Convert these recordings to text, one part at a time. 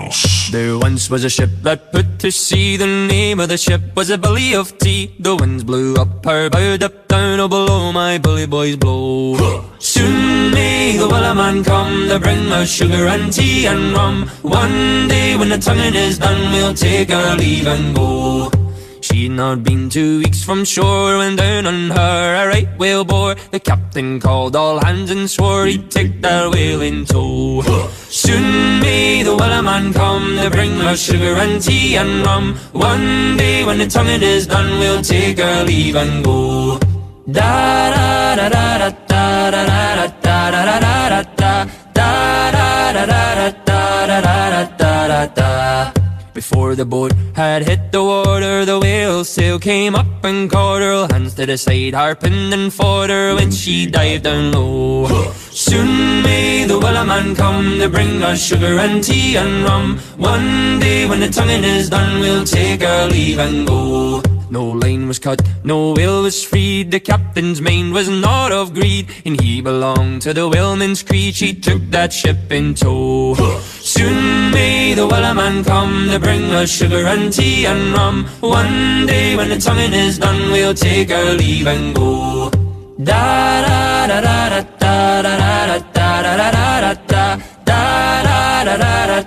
else. There once was a ship that put to sea. The name of the ship was a Bully of Tea. The winds blew up her bow, up down, oh below my bully boys blow. Soon may the Wellerman come to bring us sugar and tea and rum. One day when the tonguing is done, we'll take our leave and go. She'd not been 2 weeks from shore when down on her a right whale bore. The captain called all hands and swore he'd take that whale in tow. Soon may the Wellerman come to bring us sugar and tea and rum. One day when the tonguing is done, we'll take our leave and go. Da da da da da da da da da da da da da da da da da da da da. Before the boat had hit the water, the whale's sail came up and caught her. Hands to the side, harping and fought her when she dived down low. Soon may the Wellerman come to bring us sugar and tea and rum. One day when the tonguing is done, we'll take our leave and go. No line was cut, no whale was freed. The captain's mind was not of greed, and he belonged to the whaleman's creed. She took that ship in tow. Soon may the Wellerman come to bring us sugar and tea and rum. One day when the tonguing is done, we'll take our leave and go. Da da da da da da da da da da da da da da da da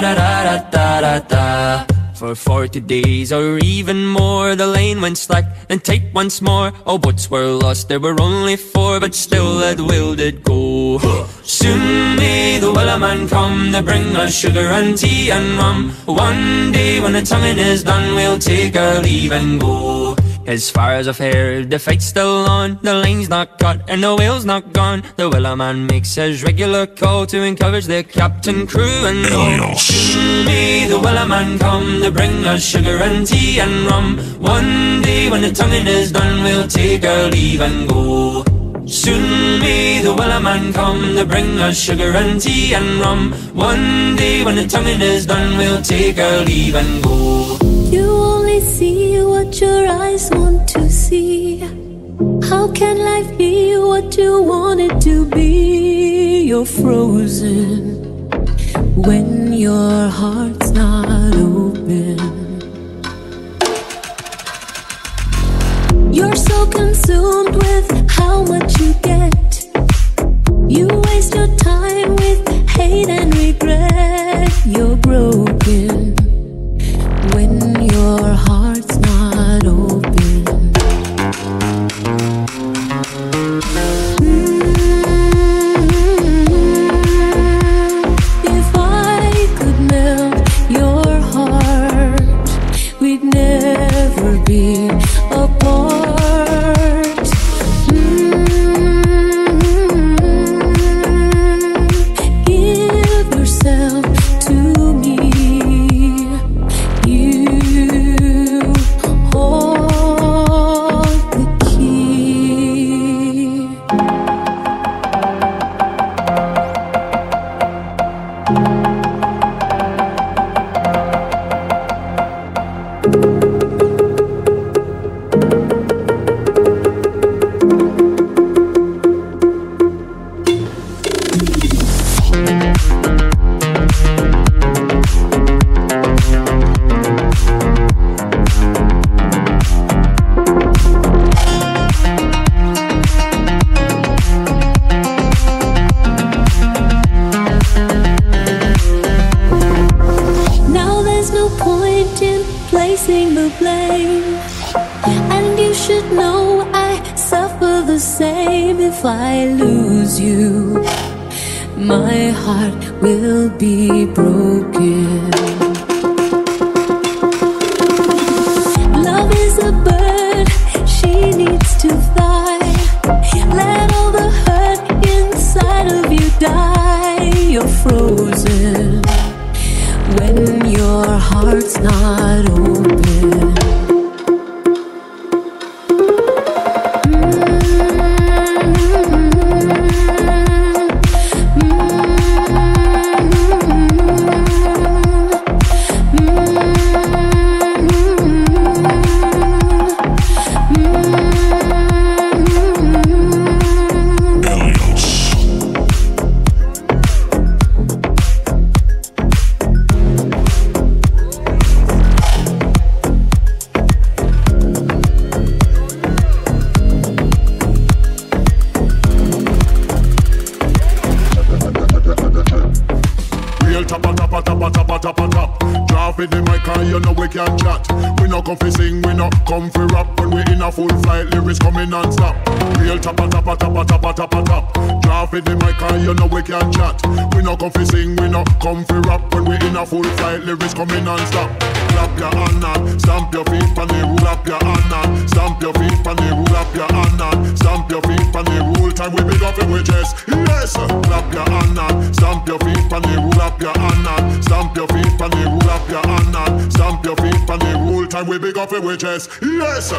da da da da. For 40 days or even more, the line went slack and tight once more. All boats were lost, there were only 4, but still that whale did go. Soon may the Wellerman come to bring us sugar and tea and rum. One day when the tonguing is done, we'll take our leave and go. As far as I've heard, the fight's still on. The line's not cut and the whale's not gone. The Wellerman makes his regular call to encourage the captain, crew and all. Soon may the Wellerman come to bring us sugar and tea and rum. One day when the tonguing is done, we'll take our leave and go. Soon may the Wellerman come to bring us sugar and tea and rum. One day when the tonguing is done, we'll take our leave and go. You only see what your eyes want to see. How can life be what you want it to be? You're frozen when your heart's not open. You're so consumed with how much you get. You waste your time with hate and regret. You're broken when your heart's not open. If I could melt your heart, we'd never be apart. Give yourself to me. And you should know I suffer the same. If I lose you, my heart will be broken. Love is a bird, she needs to fly. Let all the hurt inside of you die. You're frozen when your heart's not open. tap a tap a tap a tap a tap a tap. Draw with the mic and you know we can chat. We no come fi sing, we no come fi rap. When we in a full flight, lyrics coming non-stop. Real tap a tap a tap a tap a tap a tap. Draw with the mic and you know we can chat. We no come fi sing, we no come fi rap. When we in a full flight, lyrics coming non-stop. Clap your hand and stamp your feet on the rule. Clap your hand and stamp your feet on the rule. Clap your hand and stamp your feet on the rule. Time we big up and we dress. Yes, clap your hand and stamp your feet on the rule. Clap your hand and stamp your feet on the rule. Clap your hand and stamp your feet on the rule. Time we big up and we dress. Yes.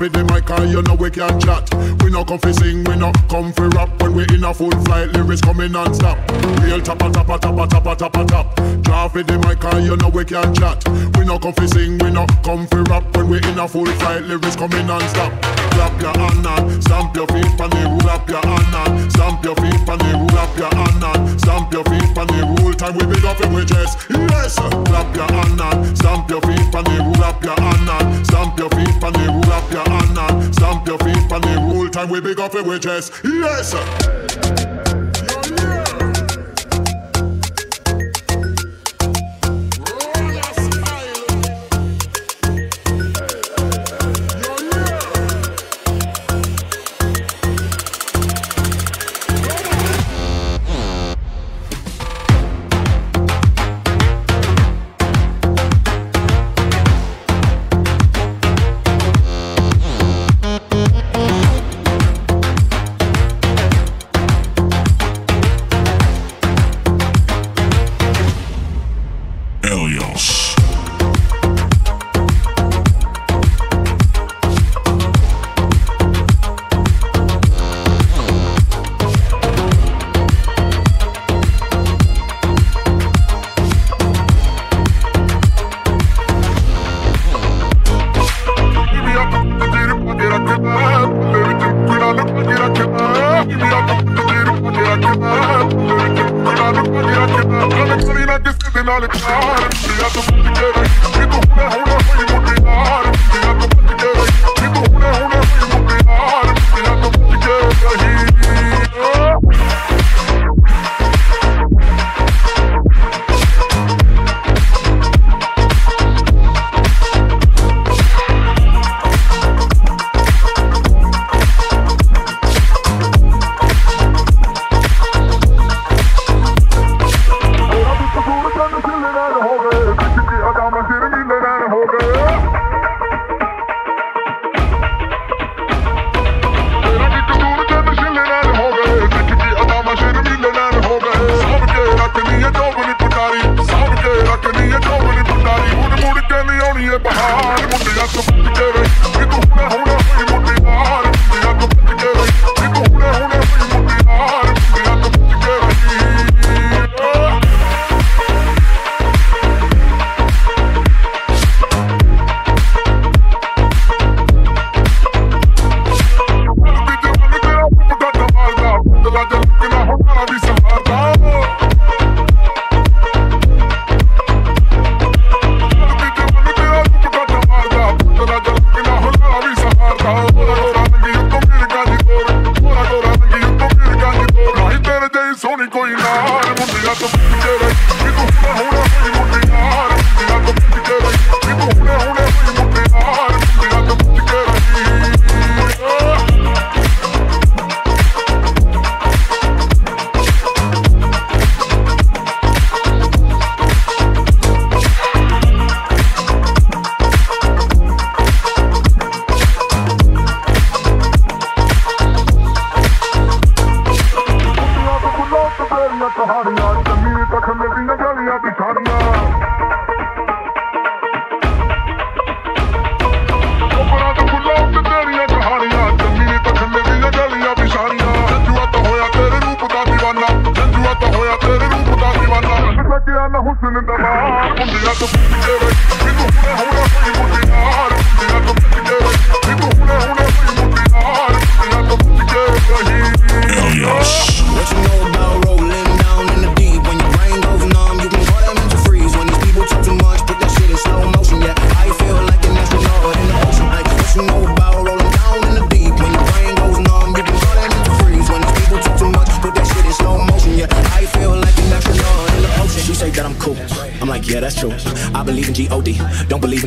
With the mic and you know we can chat. We no come fi sing, we no come fi rap. When we in a full flight, lyrics coming non-stop. Real tap a tap a tap a tap a tap a tap. Draw with the mic and you know we can chat. We no come fi sing, we no come fi rap. When we in a full flight, lyrics coming non-stop. Clap your hand and stamp your feet on the rule. Clap your hand and stamp your feet on the rule. Clap your hand and stamp your feet on the rule. Time we big up and we dress. Yes. Clap your hand and stamp your feet on the rule. Clap your hand and stamp your feet on the rule. Clap your hand and stamp your feet on the rule. Time we big up and we dress. Yes.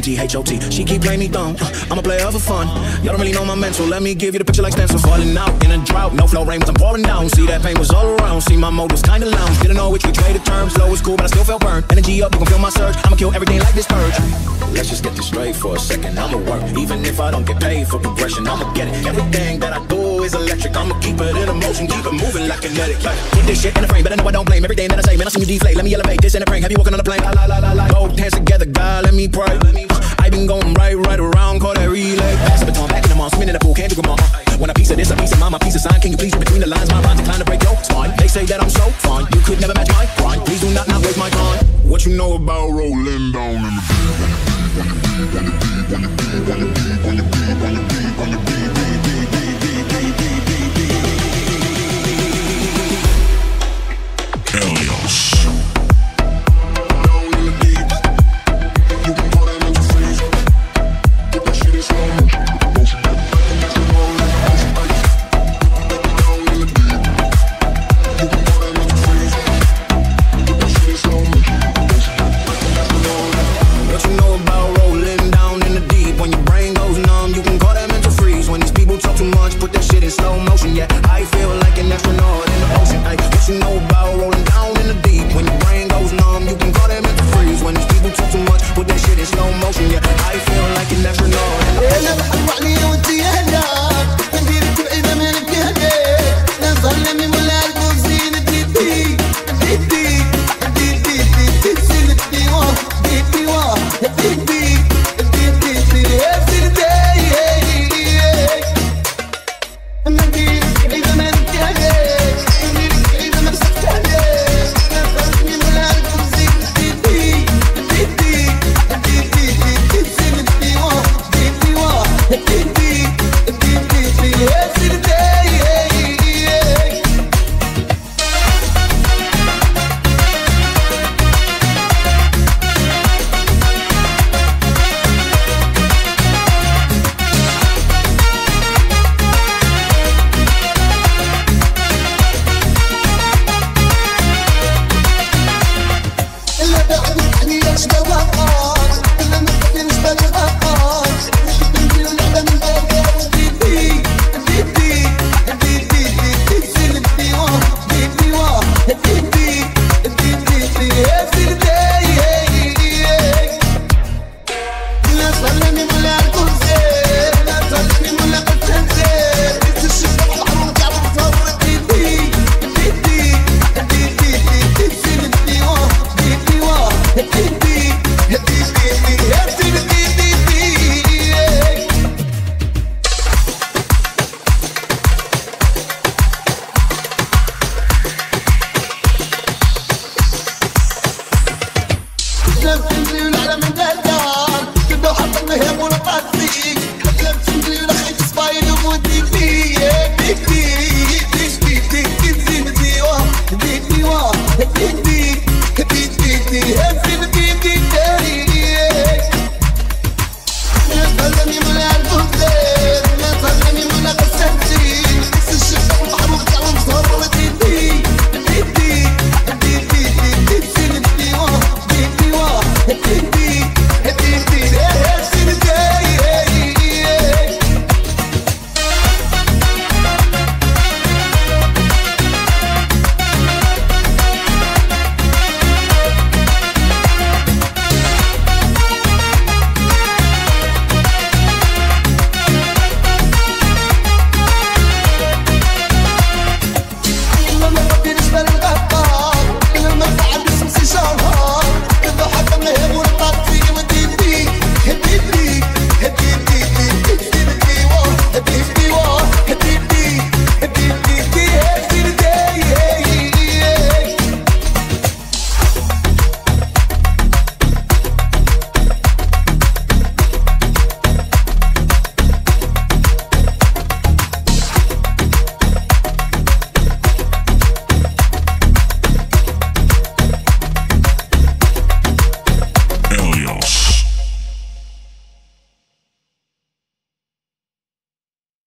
G-H-O-T. She keep playing me dumb. I'm a player for fun. Y'all don't really know my mental. Let me give you the picture like stencil. Falling out in a drought. No flow rain was I'm pouring down. See that pain was all around. See my mode was kinda lounge. Didn't know which we traded terms. Low was cool but I still felt burned. Energy up, you can feel my surge. I'ma kill everything like this purge. Let's just get this straight for a second. I'ma work. Even if I don't get paid for progression, I'ma get it. Everything that I do is electric. I'ma keep it in a motion. Keep it moving like kinetic. Like, put this shit in the frame. Better know I don't blame everything that I say. Man, I seen you deflate. Let me elevate this in the frame. Have you walking on the plane? La la la la la. Both hands together, God, let me pray. I been going right around, call that relay. Pass the baton, back in the mall, spinning the pool, can't drink them all. Want a piece of this, a piece of mine, my piece of sign. Can you please read between the lines? My mind's inclined to break your spine. They say that I'm so fine, you could never match my grind. Please do not waste my time. What you know about rolling down in the slow motion, yeah.